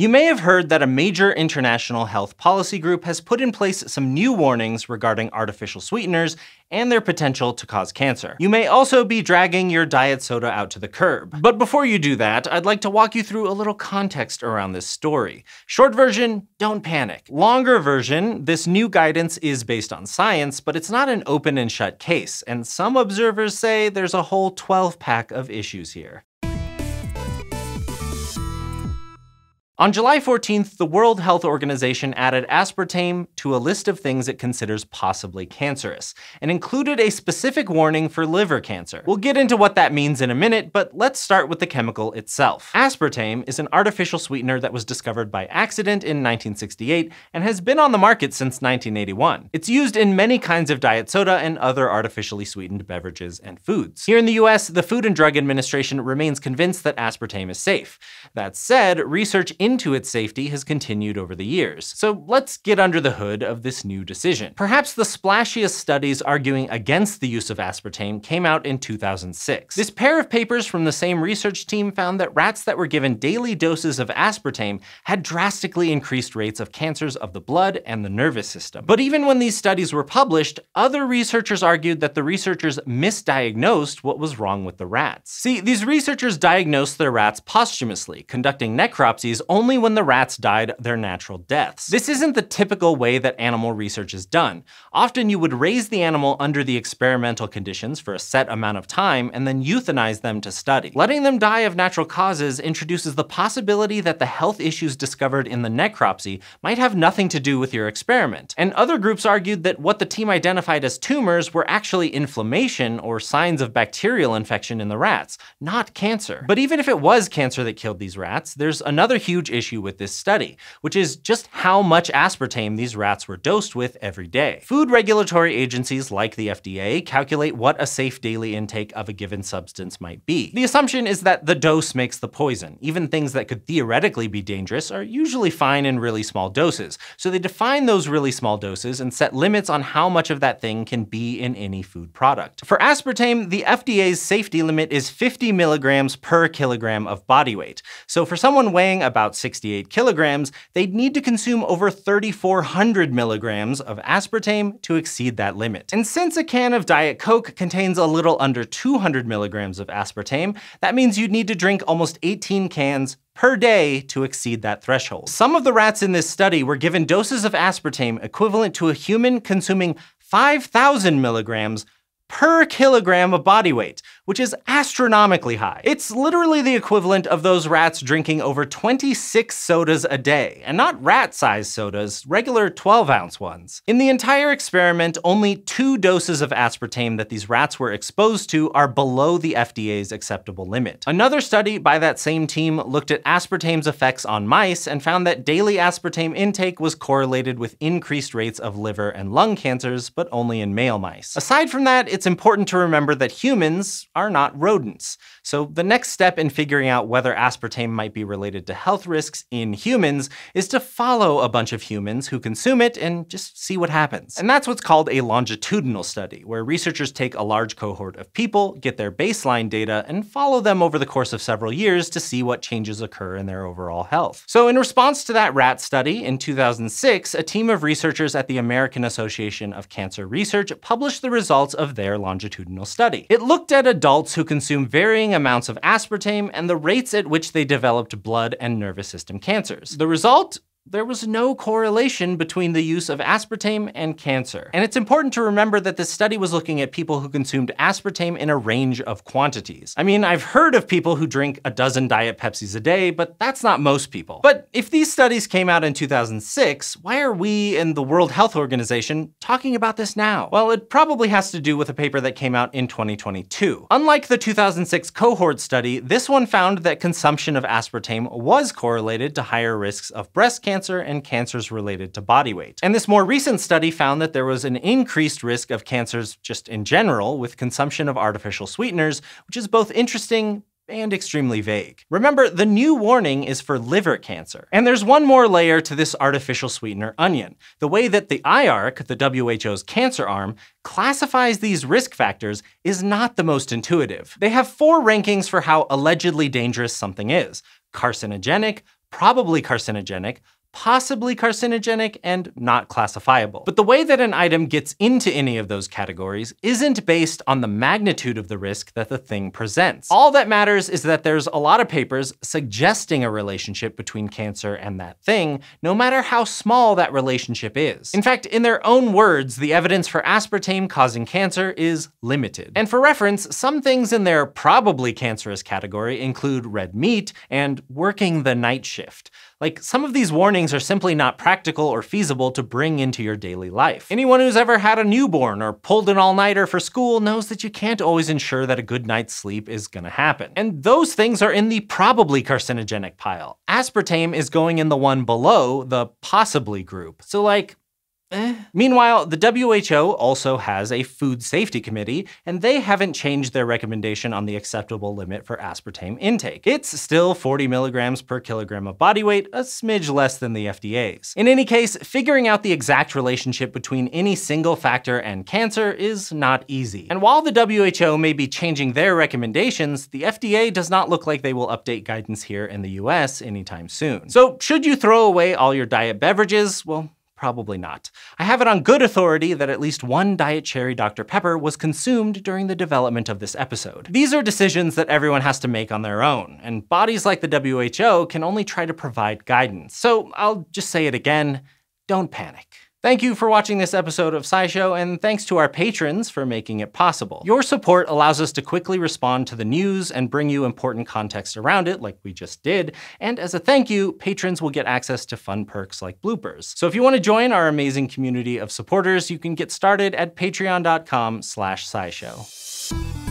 You may have heard that a major international health policy group has put in place some new warnings regarding artificial sweeteners and their potential to cause cancer. You may also be dragging your diet soda out to the curb. But before you do that, I'd like to walk you through a little context around this story. Short version, don't panic. Longer version, this new guidance is based on science, but it's not an open and shut case, and some observers say there's a whole 12-pack of issues here. On July 14th, the World Health Organization added aspartame to a list of things it considers possibly cancerous, and included a specific warning for liver cancer. We'll get into what that means in a minute, but let's start with the chemical itself. Aspartame is an artificial sweetener that was discovered by accident in 1968 and has been on the market since 1981. It's used in many kinds of diet soda and other artificially sweetened beverages and foods. Here in the US, the Food and Drug Administration remains convinced that aspartame is safe. That said, research into its safety has continued over the years. So let's get under the hood of this new decision. Perhaps the splashiest studies arguing against the use of aspartame came out in 2006. This pair of papers from the same research team found that rats that were given daily doses of aspartame had drastically increased rates of cancers of the blood and the nervous system. But even when these studies were published, other researchers argued that the researchers misdiagnosed what was wrong with the rats. See, these researchers diagnosed their rats posthumously, conducting necropsies only when the rats died their natural deaths. This isn't the typical way that animal research is done. Often you would raise the animal under the experimental conditions for a set amount of time and then euthanize them to study. Letting them die of natural causes introduces the possibility that the health issues discovered in the necropsy might have nothing to do with your experiment. And other groups argued that what the team identified as tumors were actually inflammation or signs of bacterial infection in the rats, not cancer. But even if it was cancer that killed these rats, there's another huge issue with this study, which is just how much aspartame these rats were dosed with every day. Food regulatory agencies like the FDA calculate what a safe daily intake of a given substance might be. The assumption is that the dose makes the poison. Even things that could theoretically be dangerous are usually fine in really small doses, so they define those really small doses and set limits on how much of that thing can be in any food product. For aspartame, the FDA's safety limit is 50 milligrams per kilogram of body weight. So for someone weighing about 68 kilograms, they'd need to consume over 3,400 milligrams of aspartame to exceed that limit. And since a can of Diet Coke contains a little under 200 milligrams of aspartame, that means you'd need to drink almost 18 cans per day to exceed that threshold. Some of the rats in this study were given doses of aspartame equivalent to a human consuming 5,000 milligrams per kilogram of body weight, which is astronomically high. It's literally the equivalent of those rats drinking over 26 sodas a day, and not rat-sized sodas, regular 12-ounce ones. In the entire experiment, only 2 doses of aspartame that these rats were exposed to are below the FDA's acceptable limit. Another study by that same team looked at aspartame's effects on mice and found that daily aspartame intake was correlated with increased rates of liver and lung cancers, but only in male mice. Aside from that, it's important to remember that humans are not rodents. So the next step in figuring out whether aspartame might be related to health risks in humans is to follow a bunch of humans who consume it and just see what happens. And that's what's called a longitudinal study, where researchers take a large cohort of people, get their baseline data, and follow them over the course of several years to see what changes occur in their overall health. So in response to that rat study, in 2006, a team of researchers at the American Association of Cancer Research published the results of their longitudinal study. It looked at adults who consume varying amounts of aspartame and the rates at which they developed blood and nervous system cancers. The result? There was no correlation between the use of aspartame and cancer. And it's important to remember that this study was looking at people who consumed aspartame in a range of quantities. I mean, I've heard of people who drink a dozen Diet Pepsis a day, but that's not most people. But if these studies came out in 2006, why are we and the World Health Organization talking about this now? Well, it probably has to do with a paper that came out in 2022. Unlike the 2006 cohort study, this one found that consumption of aspartame was correlated to higher risks of breast cancer and cancers related to body weight. And this more recent study found that there was an increased risk of cancers just in general with consumption of artificial sweeteners, which is both interesting and extremely vague. Remember, the new warning is for liver cancer. And there's one more layer to this artificial sweetener onion, the way that the IARC, the WHO's cancer arm, classifies these risk factors is not the most intuitive. They have 4 rankings for how allegedly dangerous something is: carcinogenic, probably carcinogenic, possibly carcinogenic, and not classifiable. But the way that an item gets into any of those categories isn't based on the magnitude of the risk that the thing presents. All that matters is that there's a lot of papers suggesting a relationship between cancer and that thing, no matter how small that relationship is. In fact, in their own words, the evidence for aspartame causing cancer is limited. And for reference, some things in their probably cancerous category include red meat and working the night shift. Like, some of these warnings are simply not practical or feasible to bring into your daily life. Anyone who's ever had a newborn or pulled an all-nighter for school knows that you can't always ensure that a good night's sleep is gonna happen. And those things are in the probably carcinogenic pile. Aspartame is going in the one below the possibly group. So like, Meanwhile, the WHO also has a food safety committee, and they haven't changed their recommendation on the acceptable limit for aspartame intake. It's still 40 milligrams per kilogram of body weight, a smidge less than the FDA's. In any case, figuring out the exact relationship between any single factor and cancer is not easy. And while the WHO may be changing their recommendations, the FDA does not look like they will update guidance here in the US anytime soon. So should you throw away all your diet beverages? Well, probably not. I have it on good authority that at least one Diet Cherry Dr. Pepper was consumed during the development of this episode. These are decisions that everyone has to make on their own, and bodies like the WHO can only try to provide guidance. So I'll just say it again, don't panic. Thank you for watching this episode of SciShow, and thanks to our patrons for making it possible. Your support allows us to quickly respond to the news and bring you important context around it, like we just did. And as a thank you, patrons will get access to fun perks like bloopers. So if you want to join our amazing community of supporters, you can get started at patreon.com/scishow.